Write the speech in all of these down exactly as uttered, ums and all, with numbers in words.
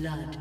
Blood.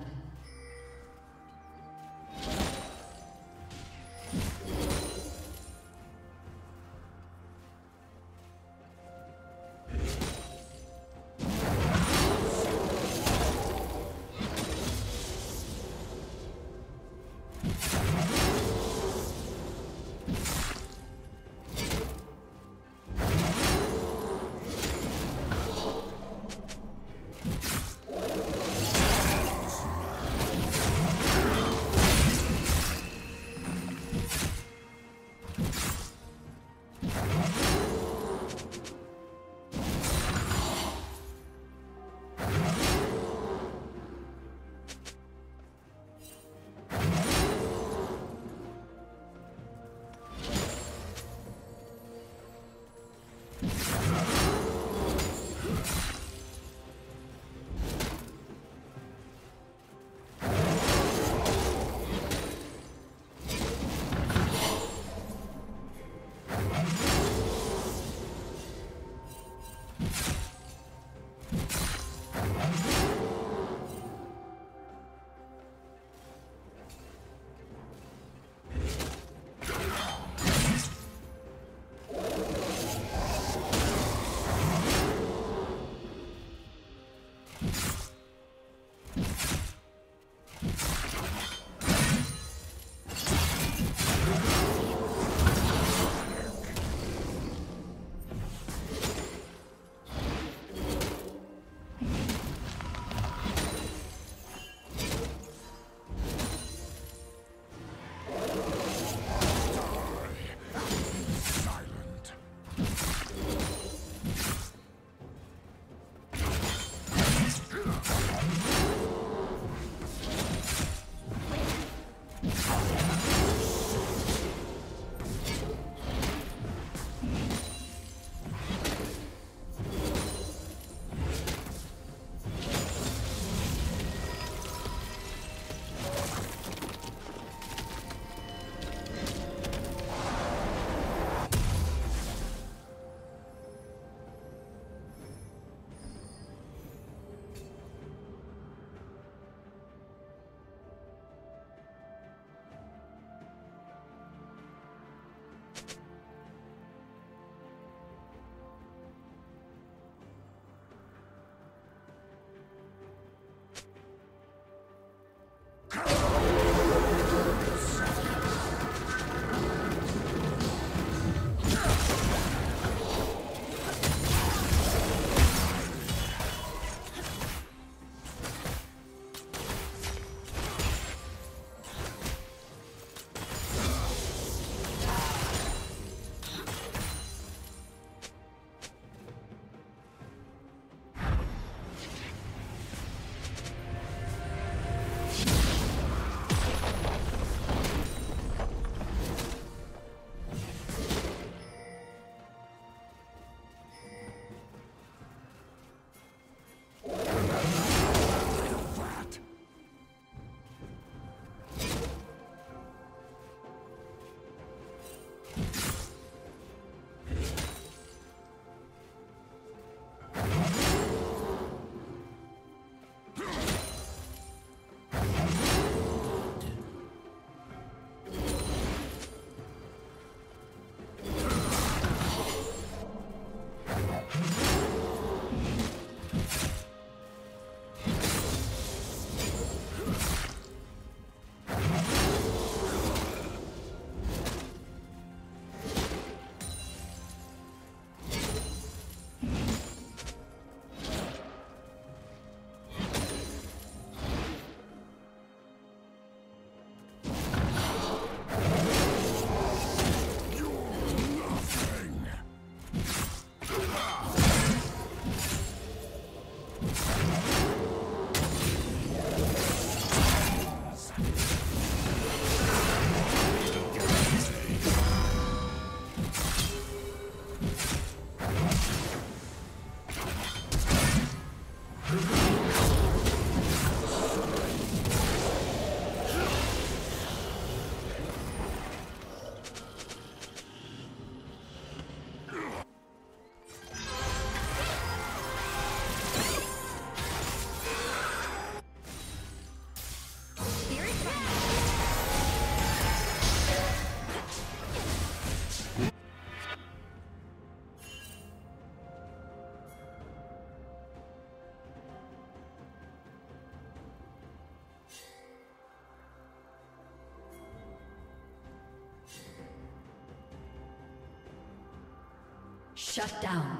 Shut down.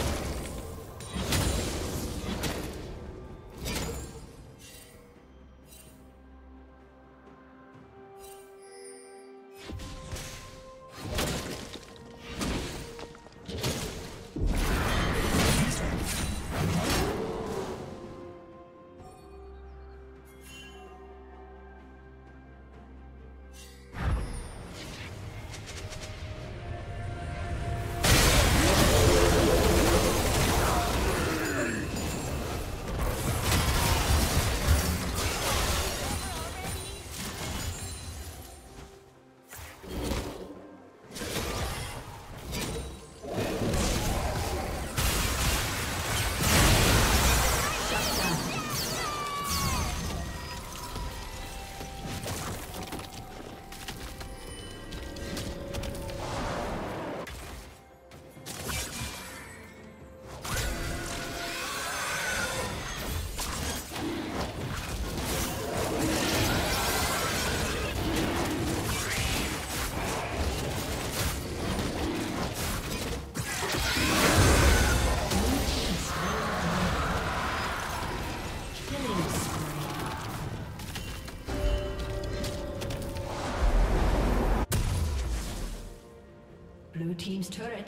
Blue team's turret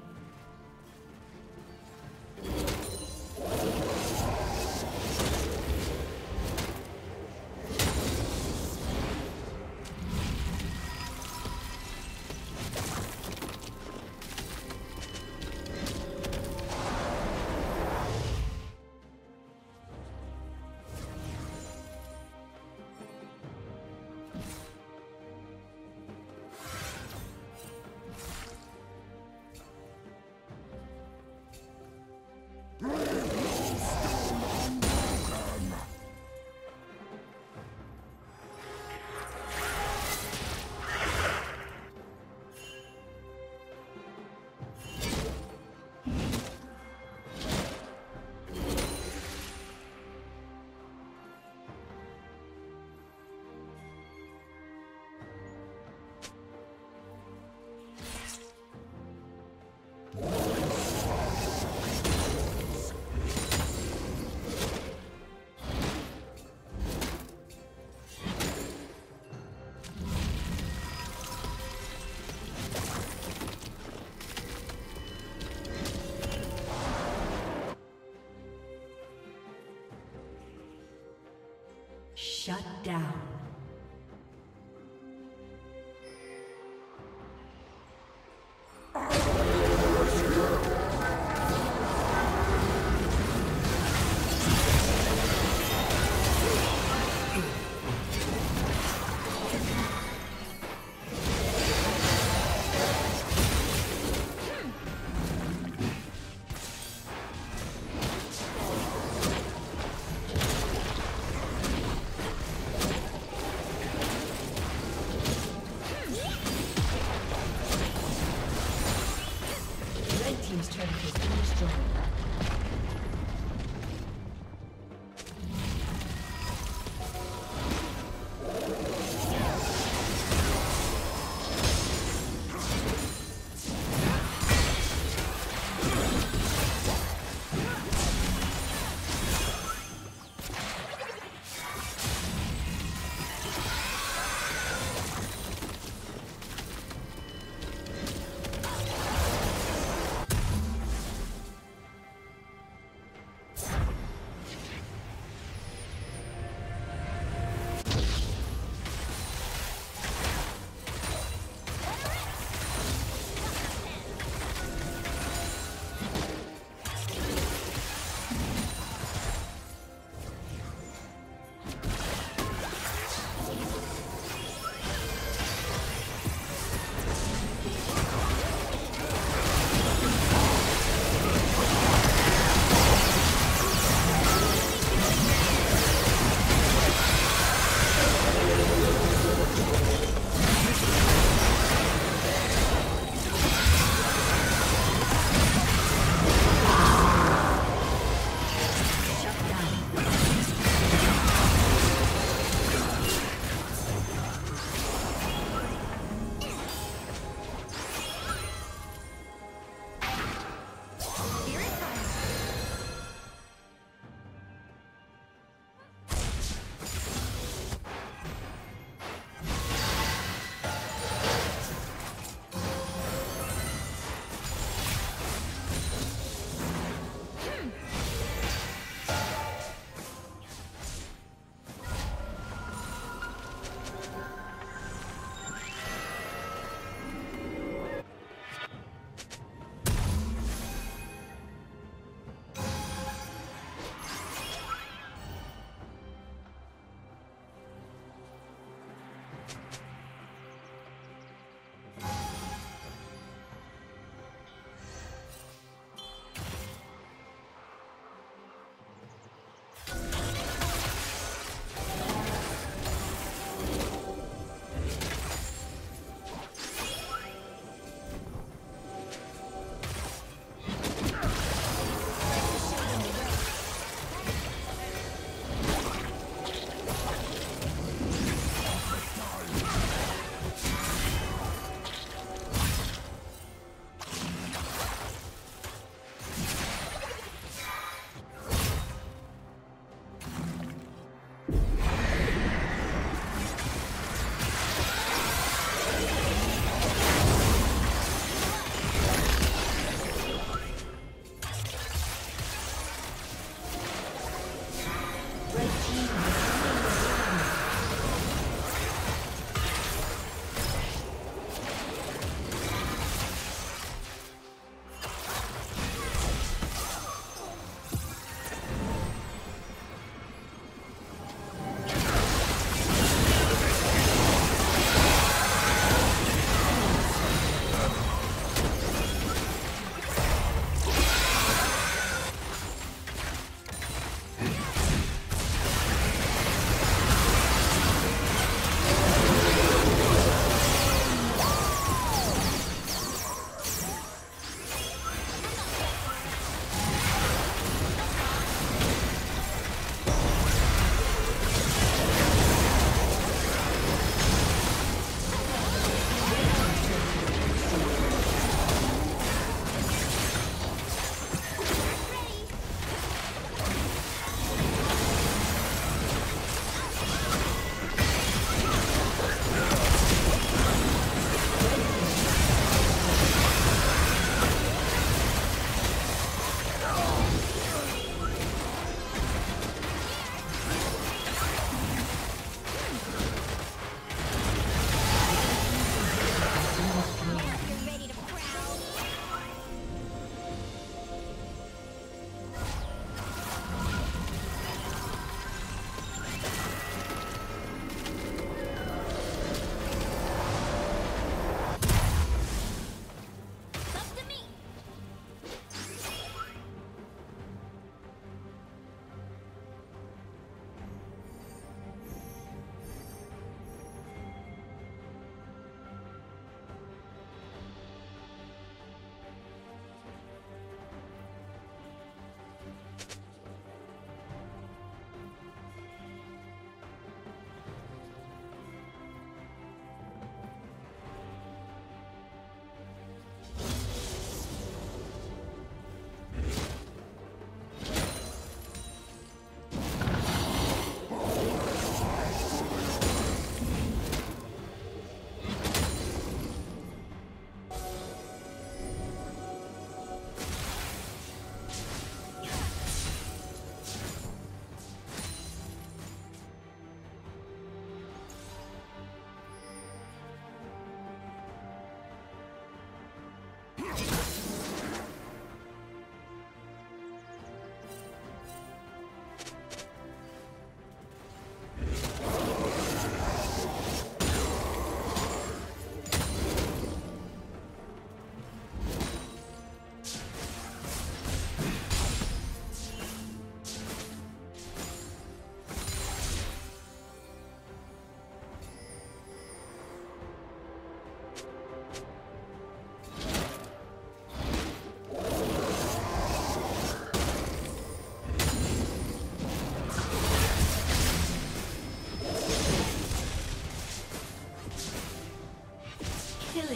Shut down.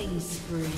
Killing spree.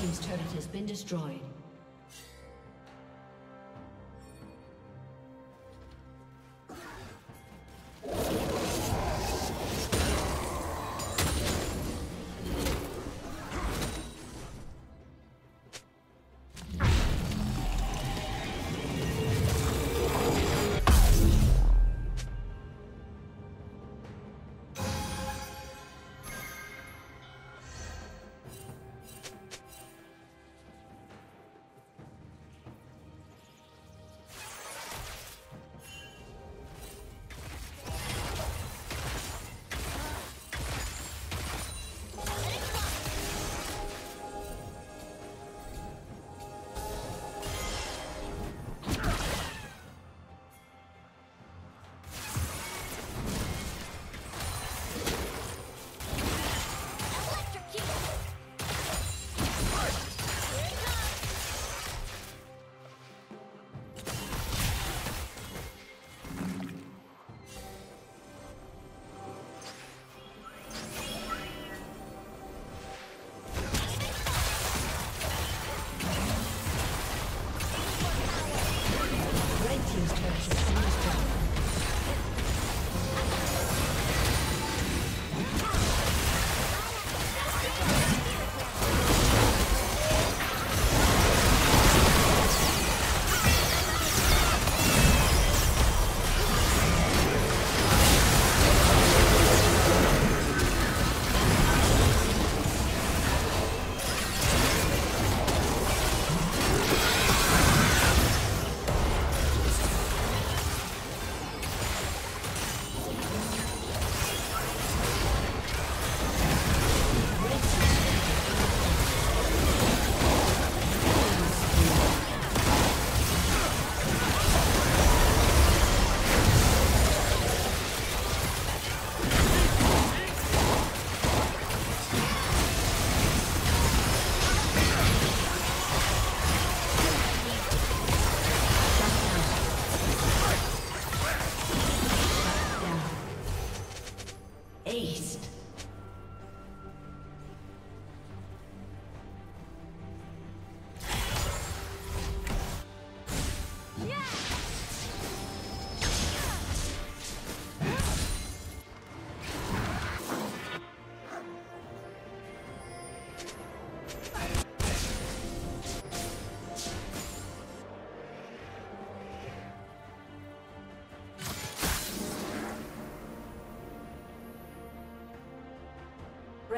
team's turret has been destroyed.